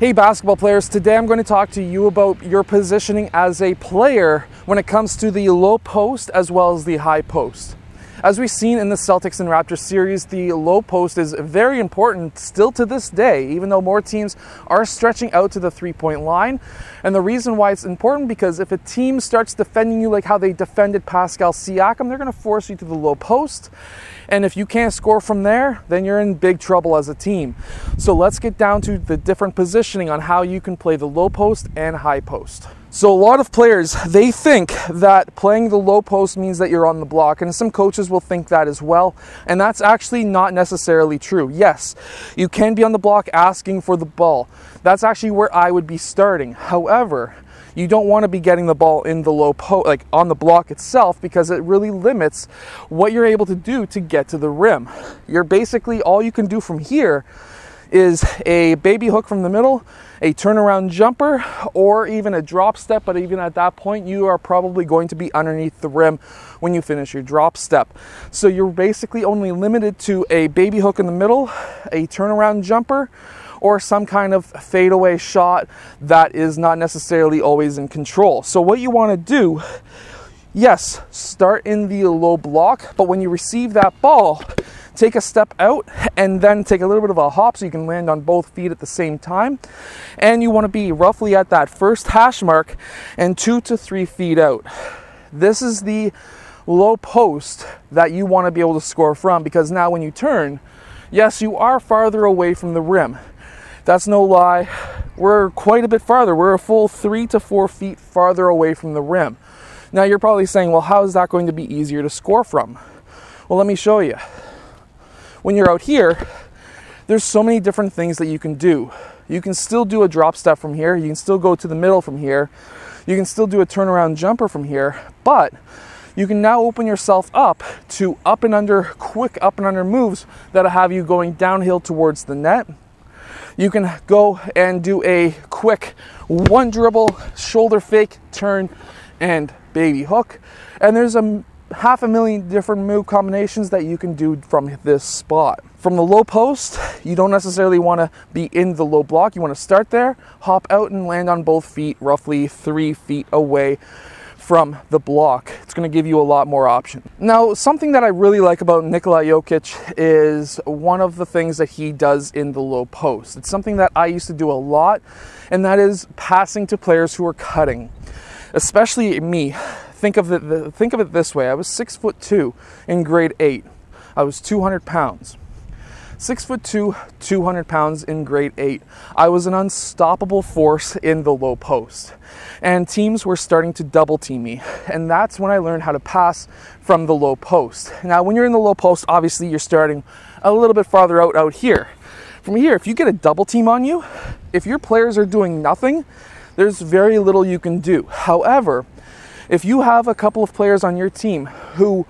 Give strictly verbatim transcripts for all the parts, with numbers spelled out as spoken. Hey basketball players, today I'm going to talk to you about your positioning as a player when it comes to the low post as well as the high post. As we've seen in the Celtics and Raptors series, the low post is very important still to this day, even though more teams are stretching out to the three-point line. And the reason why it's important, because if a team starts defending you like how they defended Pascal Siakam, they're going to force you to the low post. And if you can't score from there, then you're in big trouble as a team. So let's get down to the different positioning on how you can play the low post and high post. So a lot of players, they think that playing the low post means that you're on the block, and some coaches will think that as well, and that's actually not necessarily true. Yes, you can be on the block asking for the ball. That's actually where I would be starting. However, you don't want to be getting the ball in the low post, like on the block itself, because it really limits what you're able to do to get to the rim. You're basically, all you can do from here is a baby hook from the middle, a turnaround jumper, or even a drop step, but even at that point you are probably going to be underneath the rim when you finish your drop step. So you're basically only limited to a baby hook in the middle, a turnaround jumper, or some kind of fadeaway shot that is not necessarily always in control. So what you want to do, yes, start in the low block, but when you receive that ball, take a step out and then take a little bit of a hop so you can land on both feet at the same time. And you want to be roughly at that first hash mark and two to three feet out. This is the low post that you want to be able to score from, because now when you turn, yes, you are farther away from the rim. That's no lie. We're quite a bit farther. We're a full three to four feet farther away from the rim. Now you're probably saying, well, how is that going to be easier to score from? Well, let me show you. When you're out here, there's so many different things that you can do. You can still do a drop step from here. You can still go to the middle from here. You can still do a turnaround jumper from here, but you can now open yourself up to up and under, quick up and under moves that'll have you going downhill towards the net. You can go and do a quick one dribble, shoulder fake, turn, and baby hook. And there's a half a million different move combinations that you can do from this spot. From the low post, you don't necessarily want to be in the low block. You want to start there, hop out, and land on both feet roughly three feet away from the block. It's going to give you a lot more options. Now, something that I really like about Nikola Jokić is one of the things that he does in the low post. It's something that I used to do a lot, and that is passing to players who are cutting, especially me. Think of, the, the, think of it this way. I was six foot two in grade eight. I was two hundred pounds. Six foot two, two hundred pounds in grade eight. I was an unstoppable force in the low post. And teams were starting to double team me. And that's when I learned how to pass from the low post. Now, when you're in the low post, obviously you're starting a little bit farther out out here. From here, if you get a double team on you, if your players are doing nothing, there's very little you can do. However, if you have a couple of players on your team who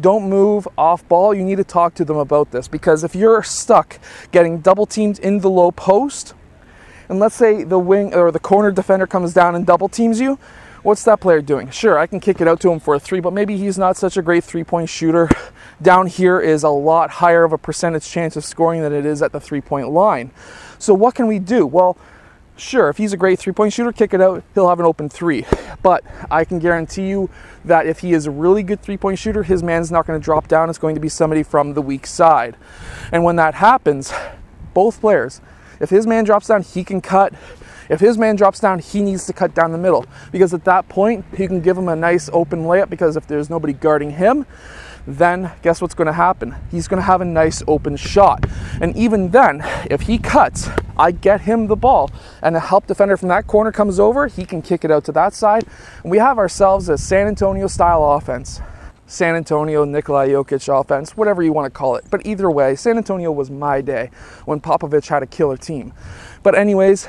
don't move off ball, you need to talk to them about this, because if you're stuck getting double teamed in the low post, and let's say the wing or the corner defender comes down and double teams you, what's that player doing? Sure, I can kick it out to him for a three, but maybe he's not such a great three-point shooter. Down here is a lot higher of a percentage chance of scoring than it is at the three-point line. So what can we do? Well, sure, if he's a great three-point shooter, kick it out, he'll have an open three. But I can guarantee you that if he is a really good three-point shooter, his man's not going to drop down. It's going to be somebody from the weak side. And when that happens, both players, if his man drops down, he can cut. If his man drops down, he needs to cut down the middle, because at that point, you can give him a nice open layup, because if there's nobody guarding him, then guess what's going to happen? He's going to have a nice open shot. And even then, if he cuts, I get him the ball, and a help defender from that corner comes over, he can kick it out to that side, and we have ourselves a San Antonio-style offense. San Antonio, Nikola Jokić offense, whatever you want to call it. But either way, San Antonio was my day when Popovich had a killer team. But anyways,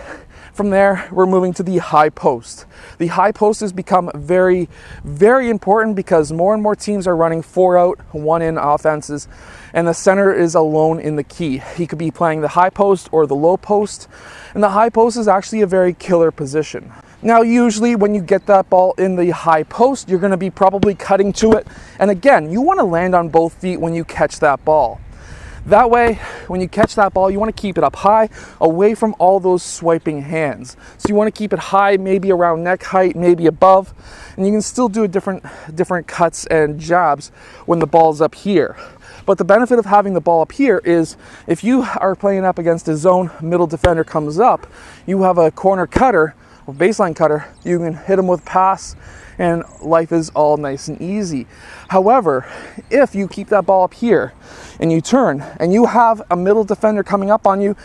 from there, we're moving to the high post. The high post has become very, very important, because more and more teams are running four out, one in offenses, and the center is alone in the key. He could be playing the high post or the low post, and the high post is actually a very killer position. Now, usually when you get that ball in the high post, you're going to be probably cutting to it, and again, you want to land on both feet when you catch that ball. That way, when you catch that ball, you want to keep it up high, away from all those swiping hands. So you want to keep it high, maybe around neck height, maybe above, and you can still do different, different cuts and jabs when the ball's up here. But the benefit of having the ball up here is if you are playing up against a zone, middle defender comes up, you have a corner cutter, a baseline cutter, you can hit them with pass, and life is all nice and easy. However, if you keep that ball up here and you turn and you have a middle defender coming up on you,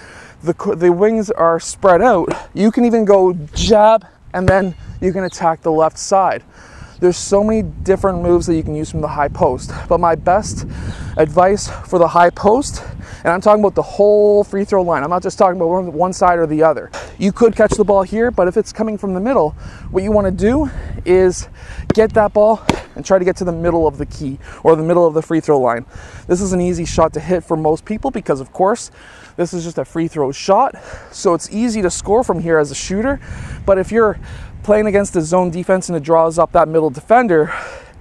the, the wings are spread out, you can even go jab and then you can attack the left side. There's so many different moves that you can use from the high post, but my best advice for the high post, and I'm talking about the whole free throw line, I'm not just talking about one, one side or the other. You could catch the ball here, but if it's coming from the middle, what you want to do is get that ball and try to get to the middle of the key or the middle of the free throw line. This is an easy shot to hit for most people because, of course, this is just a free throw shot, so it's easy to score from here as a shooter. But if you're playing against a zone defense and it draws up that middle defender,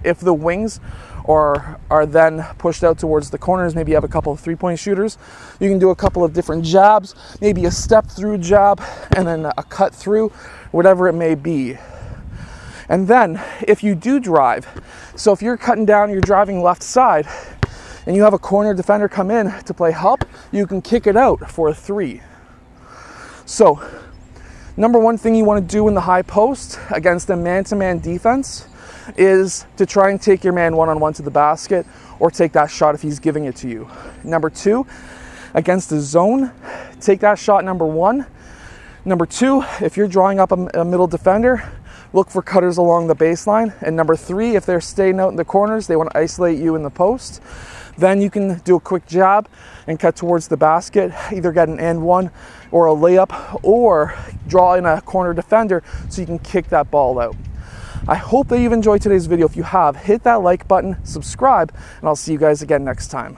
if the wings are, are then pushed out towards the corners, maybe you have a couple of three-point shooters, you can do a couple of different jabs, maybe a step-through jab and then a cut-through, whatever it may be. And then, if you do drive, so if you're cutting down, you're driving left side, and you have a corner defender come in to play help, you can kick it out for a three. So, number one thing you want to do in the high post against a man-to-man defense is to try and take your man one-on-one to the basket or take that shot if he's giving it to you. Number two, against the zone, take that shot, number one. Number two, if you're drawing up a, a middle defender, look for cutters along the baseline. And number three, if they're staying out in the corners, they want to isolate you in the post, then you can do a quick jab and cut towards the basket, either get an and one or a layup or draw in a corner defender so you can kick that ball out. I hope that you've enjoyed today's video. If you have, hit that like button, subscribe, and I'll see you guys again next time.